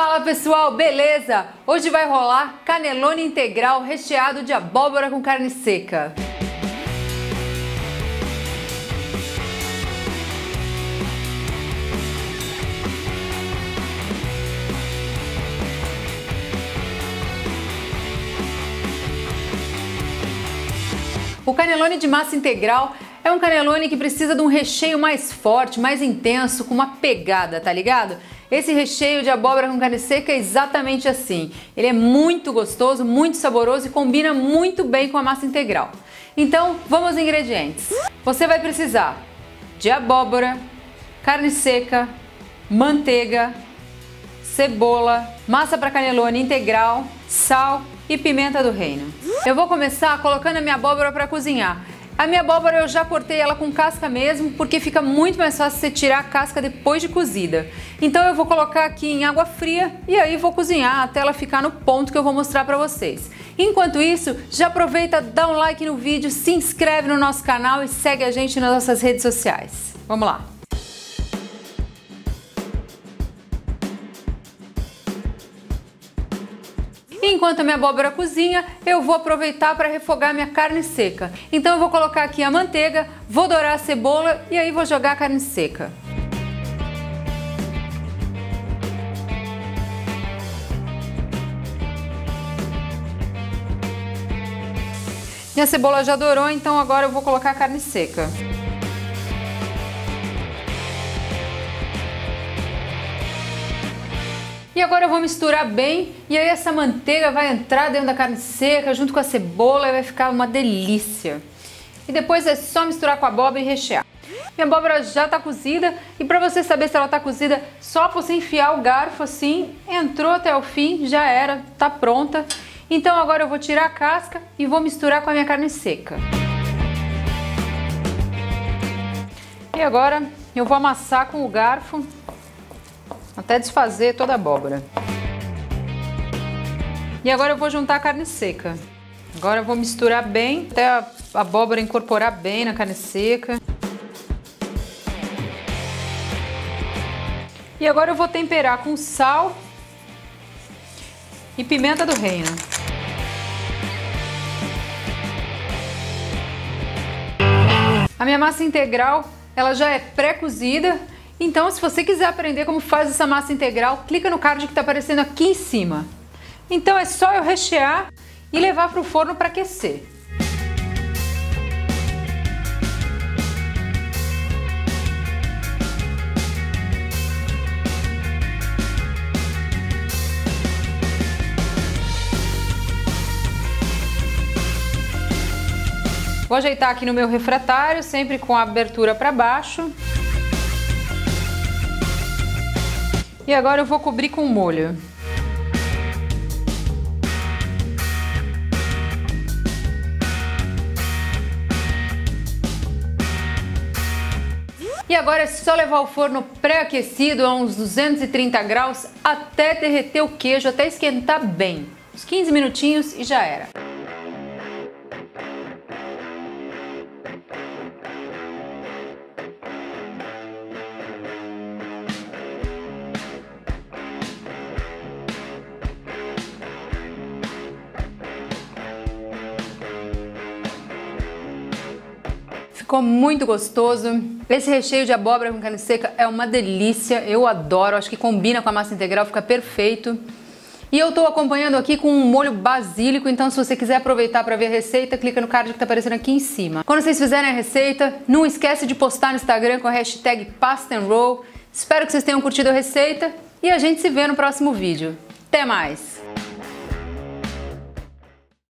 Fala pessoal, beleza? Hoje vai rolar canelone integral recheado de abóbora com carne seca. O canelone de massa integral é um canelone que precisa de um recheio mais forte, mais intenso, com uma pegada, tá ligado? Esse recheio de abóbora com carne seca é exatamente assim. Ele é muito gostoso, muito saboroso e combina muito bem com a massa integral. Então, vamos aos ingredientes. Você vai precisar de abóbora, carne seca, manteiga, cebola, massa para canelone integral, sal e pimenta do reino. Eu vou começar colocando a minha abóbora para cozinhar. A minha abóbora eu já cortei ela com casca mesmo, porque fica muito mais fácil você tirar a casca depois de cozida. Então eu vou colocar aqui em água fria e aí vou cozinhar até ela ficar no ponto que eu vou mostrar para vocês. Enquanto isso, já aproveita, dá um like no vídeo, se inscreve no nosso canal e segue a gente nas nossas redes sociais. Vamos lá! Enquanto a minha abóbora cozinha, eu vou aproveitar para refogar minha carne seca. Então eu vou colocar aqui a manteiga, vou dourar a cebola e aí vou jogar a carne seca. Minha cebola já dourou, então agora eu vou colocar a carne seca. E agora eu vou misturar bem e aí essa manteiga vai entrar dentro da carne seca junto com a cebola e vai ficar uma delícia. E depois é só misturar com a abóbora e rechear. Minha abóbora já tá cozida e pra você saber se ela tá cozida, só você enfiar o garfo assim, entrou até o fim, já era, tá pronta. Então agora eu vou tirar a casca e vou misturar com a minha carne seca. E agora eu vou amassar com o garfo até desfazer toda a abóbora. E agora eu vou juntar a carne seca. Agora eu vou misturar bem, até a abóbora incorporar bem na carne seca. E agora eu vou temperar com sal e pimenta do reino. A minha massa integral, ela já é pré-cozida. Então, se você quiser aprender como faz essa massa integral, clica no card que está aparecendo aqui em cima. Então é só eu rechear e levar para o forno para aquecer. Vou ajeitar aqui no meu refratário, sempre com a abertura para baixo. E agora eu vou cobrir com molho. E agora é só levar o forno pré-aquecido a uns 230 graus até derreter o queijo, até esquentar bem. Uns 15 minutinhos e já era. Ficou muito gostoso. Esse recheio de abóbora com carne seca é uma delícia, eu adoro, acho que combina com a massa integral, fica perfeito. E eu tô acompanhando aqui com um molho basílico, então se você quiser aproveitar para ver a receita, clica no card que tá aparecendo aqui em cima. Quando vocês fizerem a receita, não esquece de postar no Instagram com a hashtag Pasta and Roll. Espero que vocês tenham curtido a receita e a gente se vê no próximo vídeo. Até mais!